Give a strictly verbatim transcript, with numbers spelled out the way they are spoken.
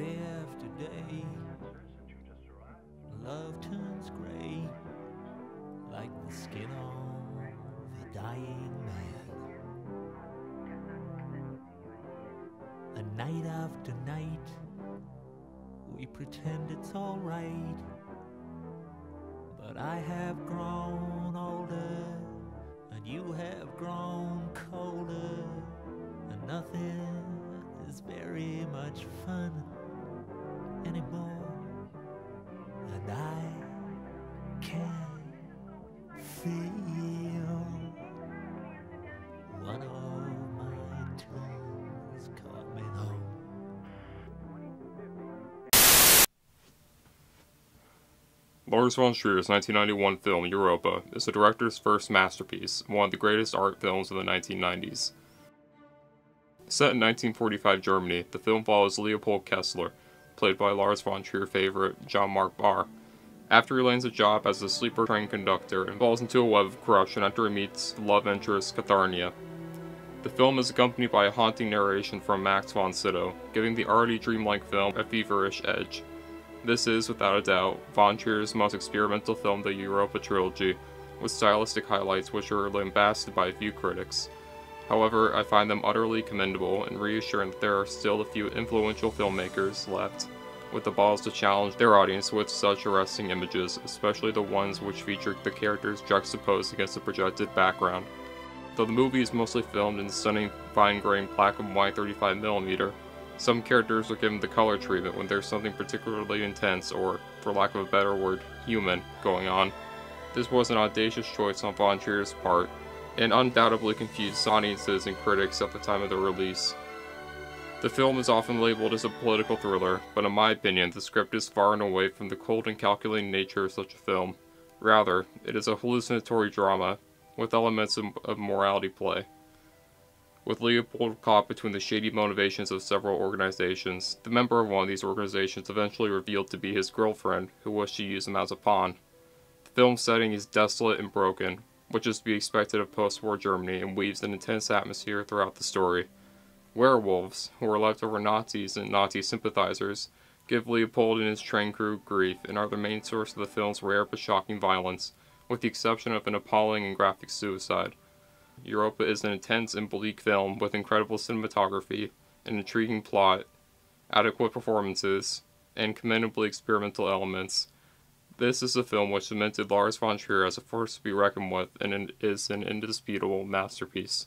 Day after day, love turns gray, like the skin of a dying man. And night after night, we pretend it's all right, but I have grown older, and you have grown colder, and nothing is very much fun anymore, and I can feel one of my tunes coming home. Lars von Trier's nineteen ninety-one film Europa is the director's first masterpiece, one of the greatest art films of the nineteen nineties. Set in nineteen forty-five Germany, the film follows Leopold Kessler, played by Lars von Trier favorite Jean-Marc Barr, after he lands a job as a sleeper train conductor and falls into a web of corruption after he meets love interest Katharina. The film is accompanied by a haunting narration from Max von Sydow, giving the already dreamlike film a feverish edge. This is, without a doubt, von Trier's most experimental film, the Europa trilogy, with stylistic highlights which are lambasted by a few critics. However, I find them utterly commendable and reassuring that there are still a few influential filmmakers left with the balls to challenge their audience with such arresting images, especially the ones which feature the characters juxtaposed against a projected background. Though the movie is mostly filmed in stunning fine-grained black and white thirty-five millimeter, some characters are given the color treatment when there's something particularly intense or, for lack of a better word, human going on. This was an audacious choice on von Trier's part, and undoubtedly confused audiences and critics at the time of the release. The film is often labeled as a political thriller, but in my opinion, the script is far and away from the cold and calculating nature of such a film. Rather, it is a hallucinatory drama, with elements of, of morality play. With Leopold caught between the shady motivations of several organizations, the member of one of these organizations eventually revealed to be his girlfriend, who wished to use him as a pawn. The film's setting is desolate and broken, which is to be expected of post-war Germany, and weaves an intense atmosphere throughout the story. Werewolves, who are leftover Nazis and Nazi sympathizers, give Leopold and his train crew grief and are the main source of the film's rare but shocking violence, with the exception of an appalling and graphic suicide. Europa is an intense and bleak film with incredible cinematography, an intriguing plot, adequate performances, and commendably experimental elements. This is a film which cemented Lars von Trier as a force to be reckoned with, and it is an indisputable masterpiece.